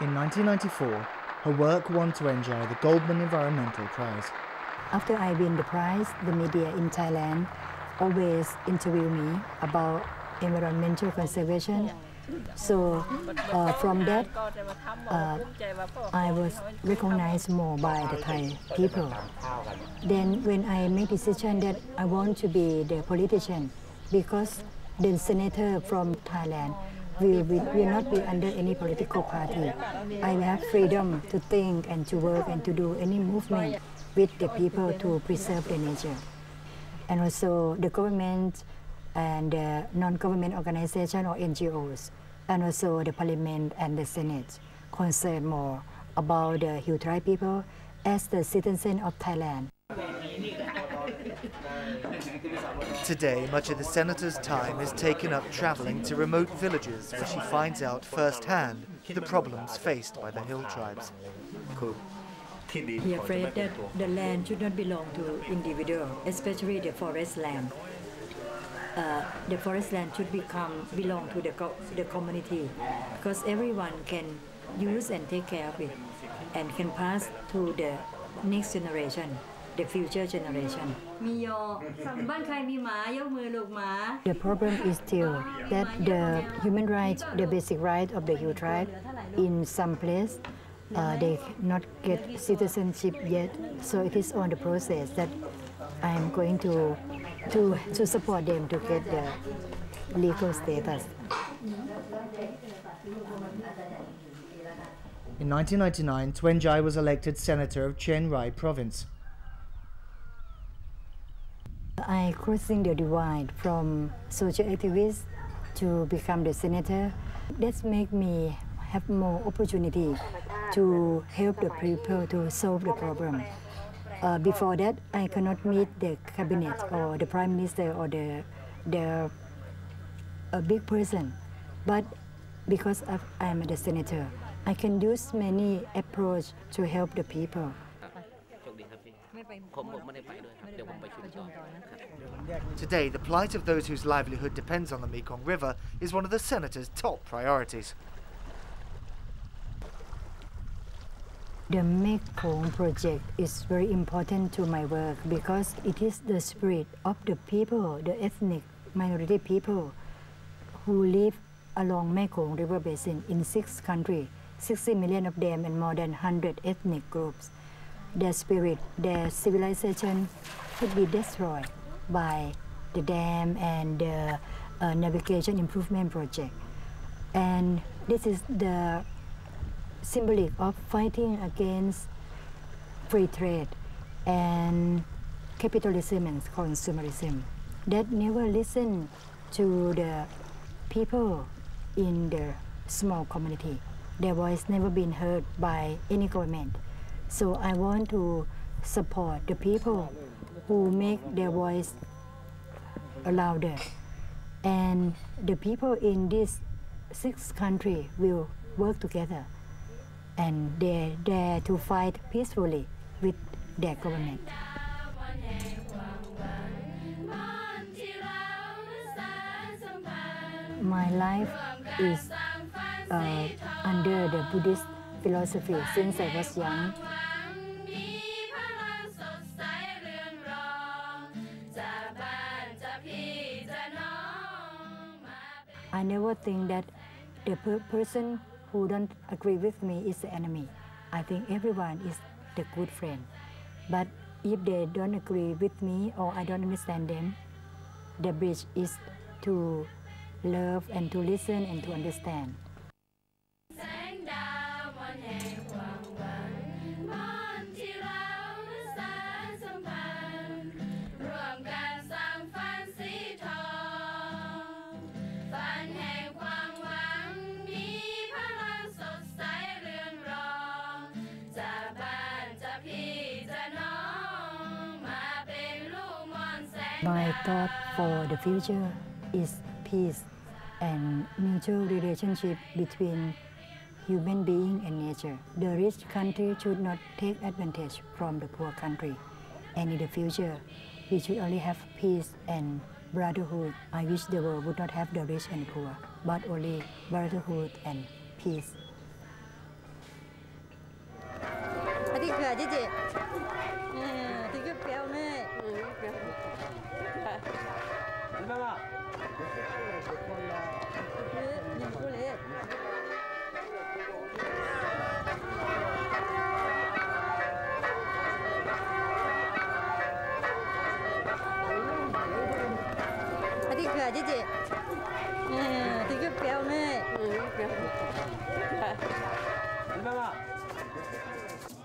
In 1994, her work won Tuenjai the Goldman Environmental Prize. After I win the prize, the media in Thailand always interview me about environmental conservation. So from that, I was recognized more by the Thai people. Then when I made decision that I want to be the politician, because the senator from Thailand will not be under any political party. I have freedom to think and to work and to do any movement with the people to preserve the nature. And also the government and non-government organization or NGOs, and also the parliament and the senate, concerned more about the Hill Tribe people as the citizen of Thailand. Today, much of the senator's time is taken up travelling to remote villages where she finds out firsthand the problems faced by the Hill Tribes. We are afraid that the land should not belong to individuals, especially the forest land. The forest land should belong to the community, because everyone can use and take care of it and can pass to the next generation, the future generation. The problem is still that the human rights, the basic right of the Hill Tribe, in some place, they not get citizenship yet. So it is on the process that I'm going to support them to get the legal status. In 1999, Tuenjai was elected senator of Chiang Rai Province. I crossing the divide from social activist to become the senator. That's make me have more opportunity to help the people to solve the problem. Before that, I cannot meet the cabinet or the prime minister or a big person. But because I'm the senator, I can use many approaches to help the people. Today, the plight of those whose livelihood depends on the Mekong River is one of the senator's top priorities. The Mekong project is very important to my work because it is the spirit of the people, the ethnic minority people who live along Mekong River Basin in 6 countries, 60 million of them and more than 100 ethnic groups. Their spirit, their civilization could be destroyed by the dam and the navigation improvement project. And this is the symbolic of fighting against free trade and capitalism and consumerism that never listen to the people in the small community. Their voice never been heard by any government. So I want to support the people who make their voice louder, and the people in these 6 countries will work together and they're there to fight peacefully with their government. My life is under the Buddhist philosophy since I was young. I never think that the person who don't agree with me is the enemy. I think everyone is the good friend. But if they don't agree with me or I don't understand them, the bridge is to love and to listen and to understand. My thought for the future is peace and mutual relationship between human being and nature. The rich country should not take advantage from the poor country. And in the future, we should only have peace and brotherhood. I wish the world would not have the rich and poor, but only brotherhood and peace. Tikla, did it? Yeah, take a pill, mate. I think I did it. Yeah, take a pill, mate.